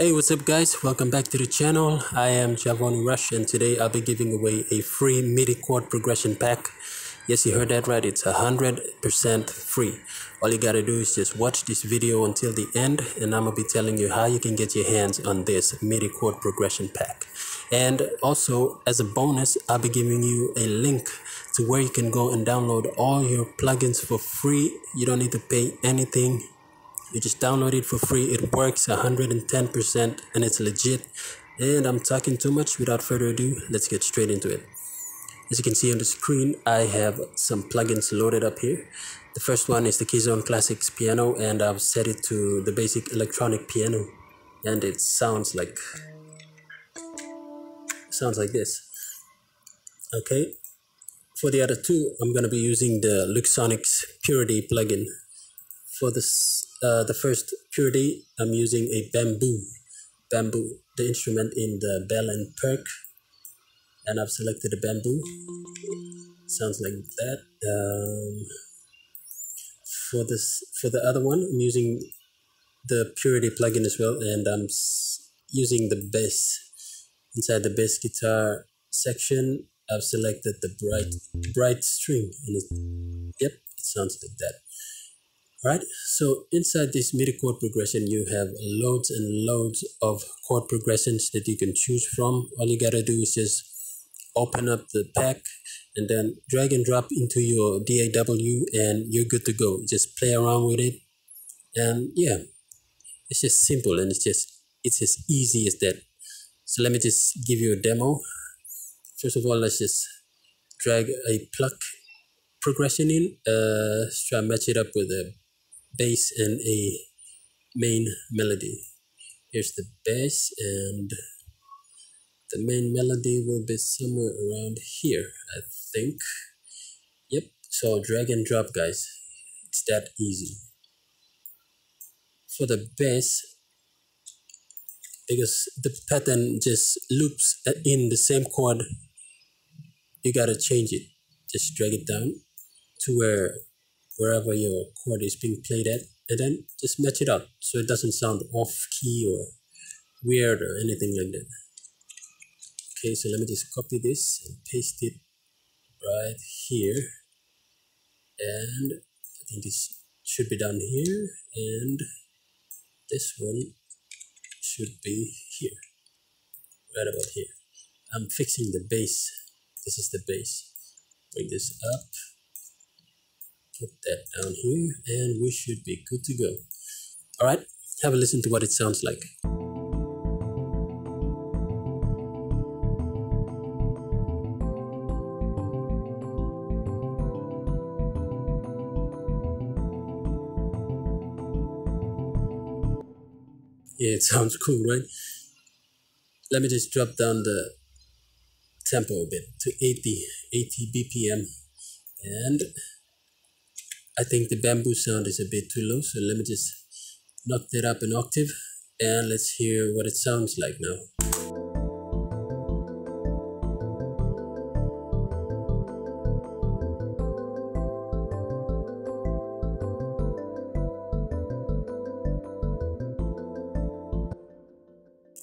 Hey, what's up guys, welcome back to the channel. I am JahVonee Rush and today I'll be giving away a free MIDI chord progression pack. Yes, you heard that right, it's 100% free. All you gotta do is just watch this video until the end and I'm gonna be telling you how you can get your hands on this MIDI chord progression pack. And also, as a bonus, I'll be giving you a link to where you can go and download all your plugins for free. You don't need to pay anything. You just download it for free. It works 110% and it's legit. And I'm talking too much. Without further ado, let's get straight into it. As you can see on the screen, I have some plugins loaded up here. The first one is the Keyzone Classics Piano, and I've set it to the basic electronic piano. And it sounds like this. Okay. For the other two, I'm going to be using the Luxonics Purity plugin. For this the first Purity, I'm using a bamboo, the instrument in the bell and perk, and I've selected a bamboo. Sounds like that. For the other one, I'm using the Purity plugin as well, and I'm using the bass. Inside the bass guitar section, I've selected the bright string, and it sounds like that. Right, so inside this MIDI chord progression, you have loads and loads of chord progressions that you can choose from. All you gotta do is just open up the pack and then drag and drop into your DAW and you're good to go. Just play around with it. And yeah, it's just simple and it's as easy as that. So let me just give you a demo. First of all, let's just drag a pluck progression in. Let's try and match it up with a bass and a main melody. Here's the bass, and the main melody will be somewhere around here, I think. Yep, so drag and drop, guys. It's that easy. For the bass, because the pattern just loops in the same chord, you gotta change it. Just drag it down to wherever your chord is being played at, and then just match it up so it doesn't sound off-key or weird or anything like that. Okay, so let me just copy this and paste it right here. And I think this should be down here, and this one should be here, right about here. I'm fixing the bass. This is the bass. Bring this up. Put that down here and we should be good to go. Alright, have a listen to what it sounds like. Yeah, it sounds cool, right? Let me just drop down the tempo a bit to 80 BPM, and I think the bamboo sound is a bit too low, so let me just knock that up an octave and let's hear what it sounds like now.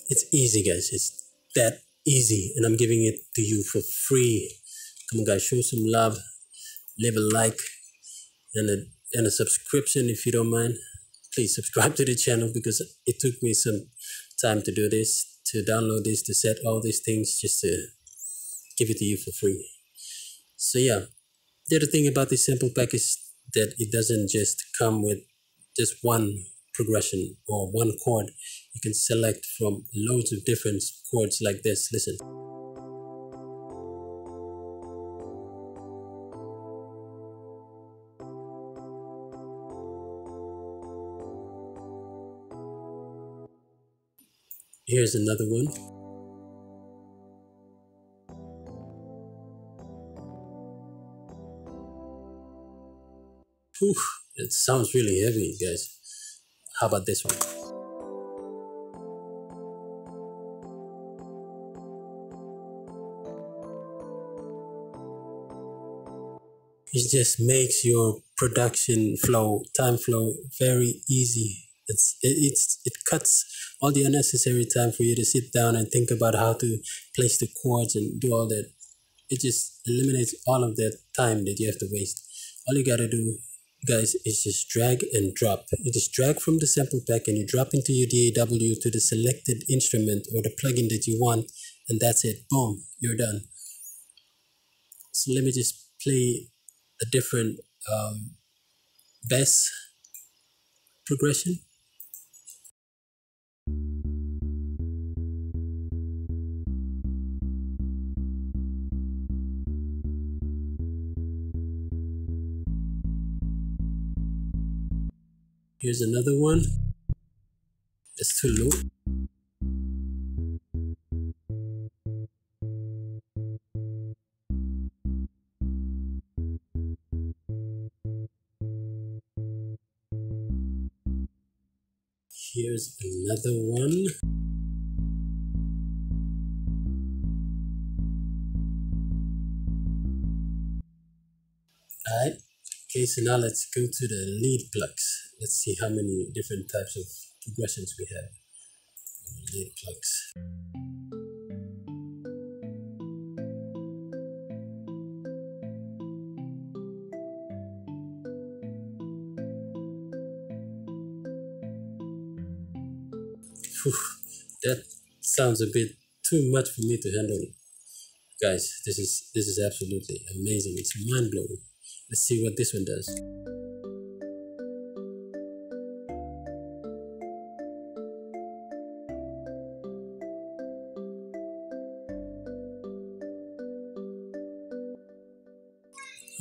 It's easy, guys, it's that easy, and I'm giving it to you for free. Come on guys, show some love, leave a like and a subscription if you don't mind. Please subscribe to the channel because it took me some time to do this, to download this, to set all these things just to give it to you for free. So yeah, the other thing about this sample pack is that it doesn't just come with just one progression or one chord. You can select from loads of different chords like this. Listen. Here's another one. Oof, it sounds really heavy, guys. How about this one? It just makes your production flow, time flow, very easy. It cuts all the unnecessary time for you to sit down and think about how to place the chords and do all that. It just eliminates all of that time that you have to waste. All you gotta do, guys, is just drag and drop. You just drag from the sample pack and you drop into your DAW to the selected instrument or the plugin that you want, and that's it. Boom, you're done. So let me just play a different bass progression. Here's another one. It's too low. Here's another one. All right. Okay, so now let's go to the lead plucks. Let's see how many different types of progressions we have on the lead plucks. Whew, that sounds a bit too much for me to handle. Guys, this is absolutely amazing. It's mind-blowing. Let's see what this one does.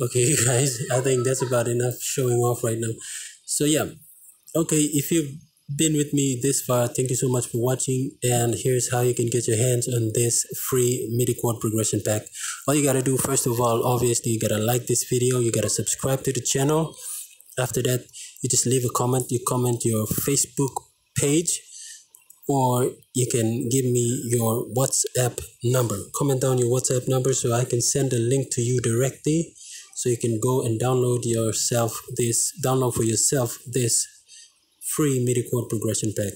Okay guys, I think that's about enough showing off right now. So yeah, okay, if you've been with me this far, thank you so much for watching, and here's how you can get your hands on this free MIDI chord progression pack. All you gotta do, first of all, obviously you gotta like this video, you gotta subscribe to the channel. After that, you just leave a comment, you comment your Facebook page, or you can give me your WhatsApp number. Comment down your WhatsApp number so I can send a link to you directly. So you can go and download for yourself this free MIDI chord progression pack.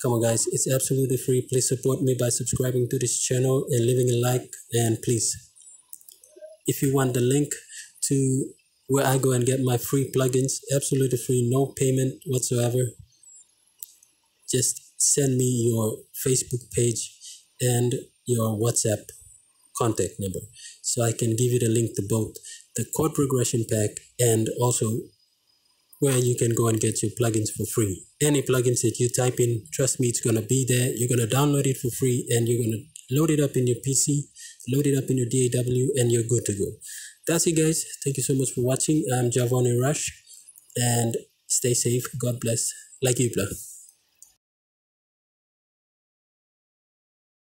Come on guys, it's absolutely free. Please support me by subscribing to this channel and leaving a like. And please, if you want the link to where I go and get my free plugins, absolutely free, no payment whatsoever, just send me your Facebook page and your WhatsApp contact number so I can give you the link to both the chord progression pack and also where you can go and get your plugins for free. Any plugins that you type in, trust me, it's gonna be there. You're gonna download it for free and you're gonna load it up in your PC, load it up in your DAW, and you're good to go. That's it guys, thank you so much for watching. I'm JahVonee Rush, and stay safe, God bless, like you, blah.